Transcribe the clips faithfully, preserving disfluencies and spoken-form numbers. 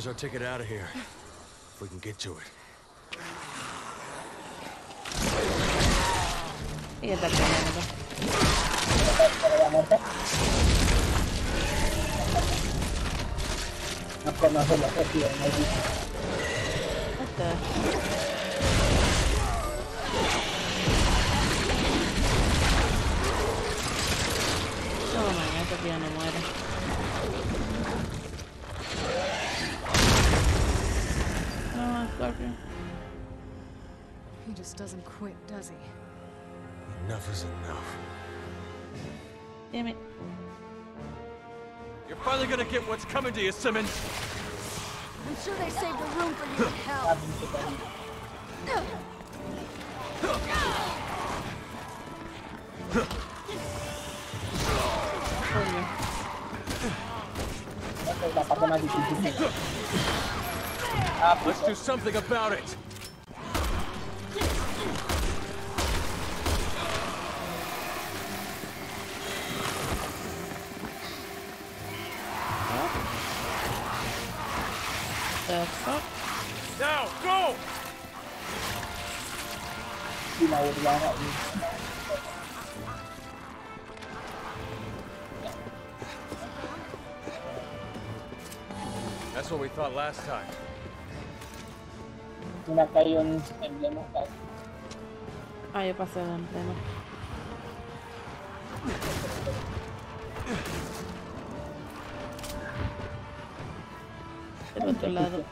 Here's our ticket out of here. If we can get to it. Y está caminando. No conoce la gestión. Oh my, esta tía no muere. He just doesn't quit, does he? Enough is enough. Damn it. You're finally gonna get what's coming to you, Simmons. I'm sure they saved a room for you in hell. Let's do something about it. The fuck? Now go. That's what we thought last time. Acá hay un emblema. Ah, yo pasé el emblema. Del otro lado.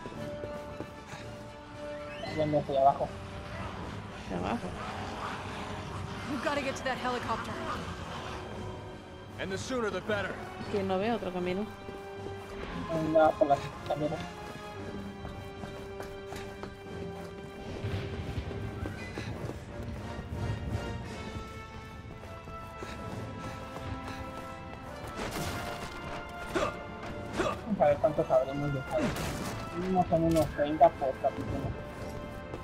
¿Dónde estoy? Abajo. Abajo. We've got to get to that helicopter. And the sooner the better. Que no veo otro camino. No, por la camino. A ver cuántos habremos dejado. No son unos treinta por capítulo.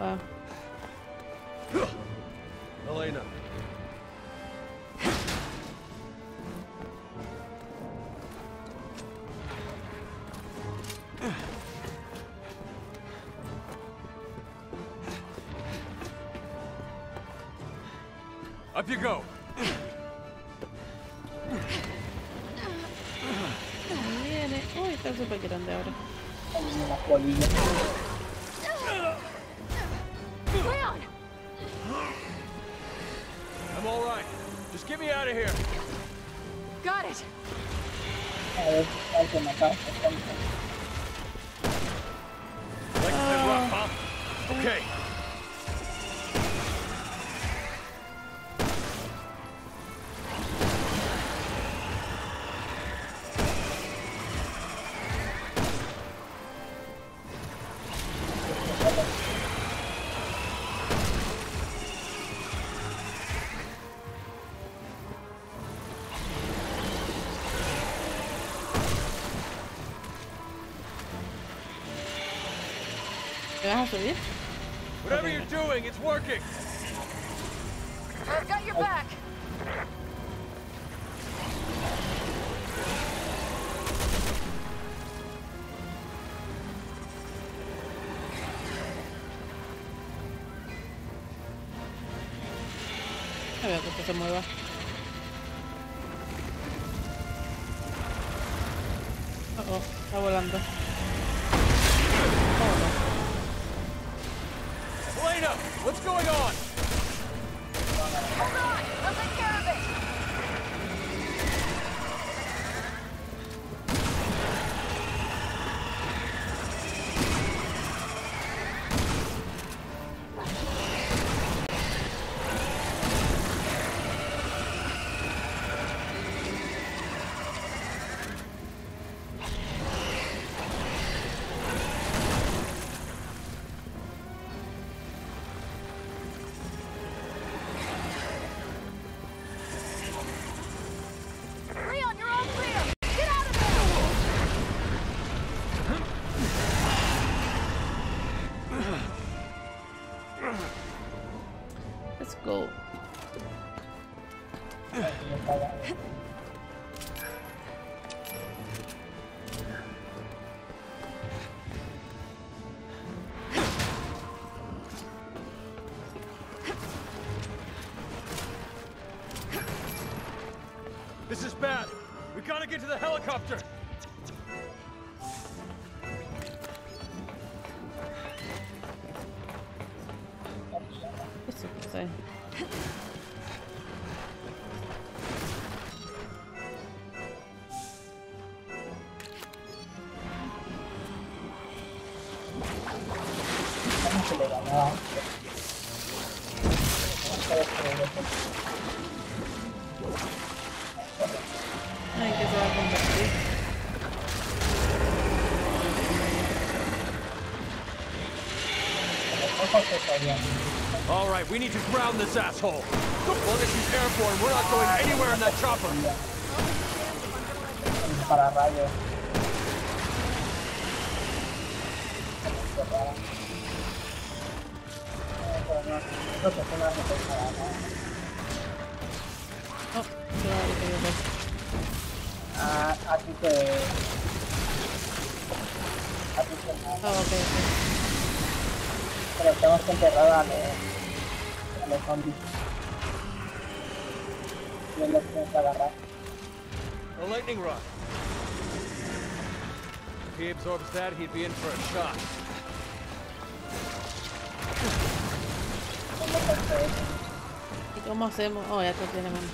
Ah. Helena. Up you go. Está súper grande ahora. Leon. I'm all right. Just get me out of here. Got it. Uh, okay. Whatever you're doing, it's working. I've got your back. A ver, que se mueva. Uh oh, está volando. What's going on? Hold on! I'll take care of se le ganaba antes. Ay, que se va a convertir. All right, we need to ground this asshole. Well, this is airborne. We're not going anywhere in that chopper. Oh, claro, Ah, aquí te... Aquí te... Ah, ok, ok. Pero tenemos que enterrar a los... a los zombies. Y él los tiene que agarrar. The lightning rod. If he absorbs that, he'd be in for a shock. ¿Y cómo hacemos? Oh, ya te tiene mano.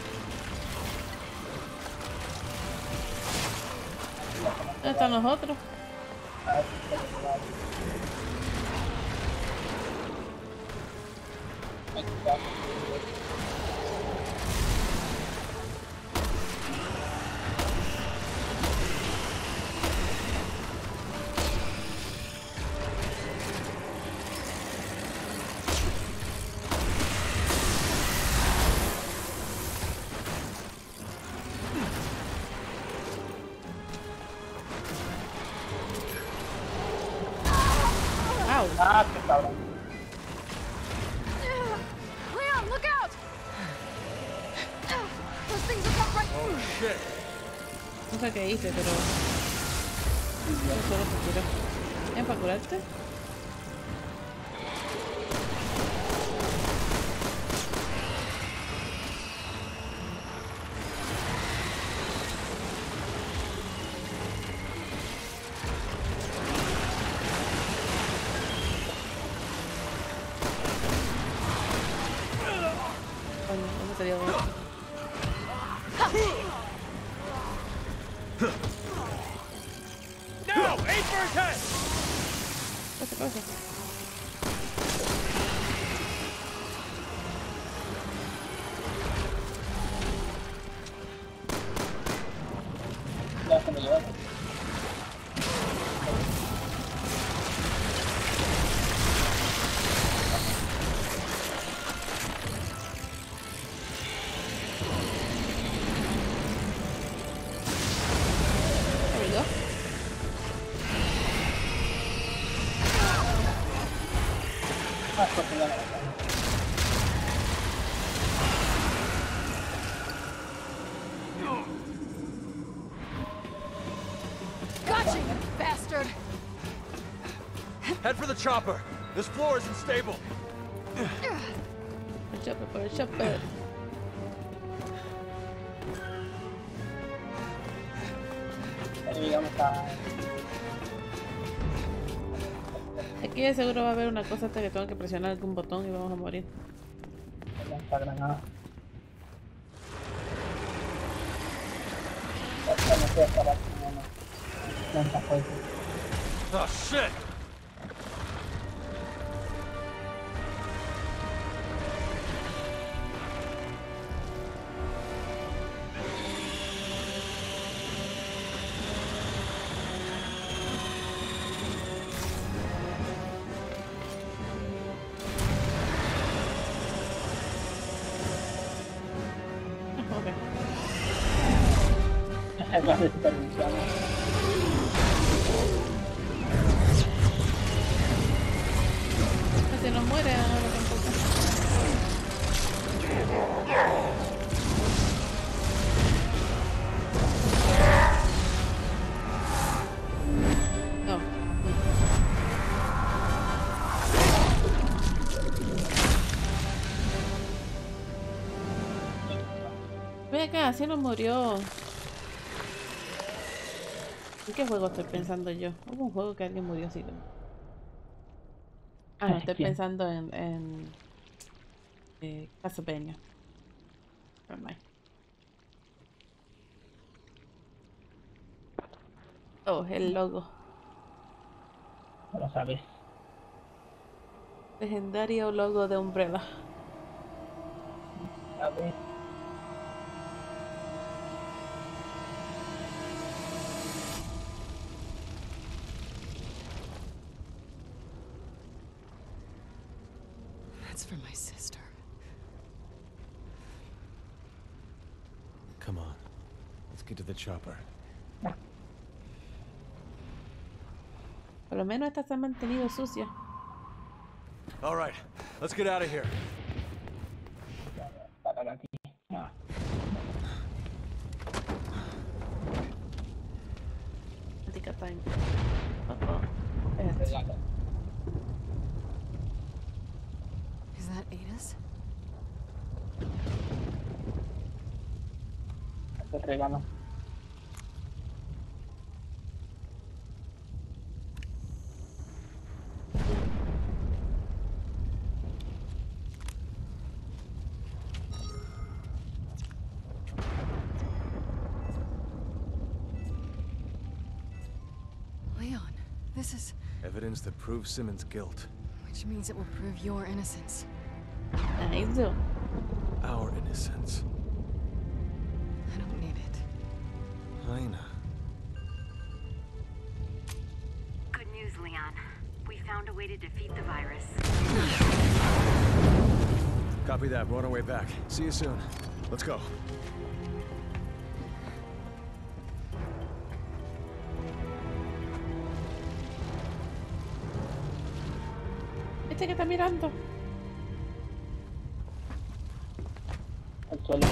¿Dónde están nosotros? Ah, qué cabrón. Leon, look out! Those things have got right through. Oh shit. No sé qué hice, pero yo solo te quiero. ¿Es para curarte? Head for the chopper. This floor isn't stable. Chopper, for a chopper. Aquí de seguro va a haber una cosa hasta que tengo que presionar algún botón y vamos a morir. Oh shit. Se nos muere ahora tampoco. Ve acá, se nos murió. ¿En qué juego estoy pensando yo? Hubo un juego que alguien murió así. Ah, no, estoy pensando en, en eh, Castlevania. Oh, el logo. No lo sabes. Legendario logo de Umbrella. A ver. That's for my sister. Come on, let's get to the chopper. Por lo menos esta se ha mantenido sucia. All right, let's get out of here. Is that Ada's? Leon, this is evidence that proves Simmons' guilt. Which means it will prove your innocence. I do. Our innocence. I don't need it. Helena. Good news, Leon. We found a way to defeat the virus. Copy that. We're on our way back. See you soon. Let's go. Este que está mirando. Al suelo.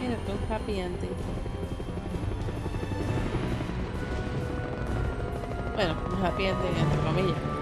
Mira tú, happy ending. Bueno, happy ending entre comillas.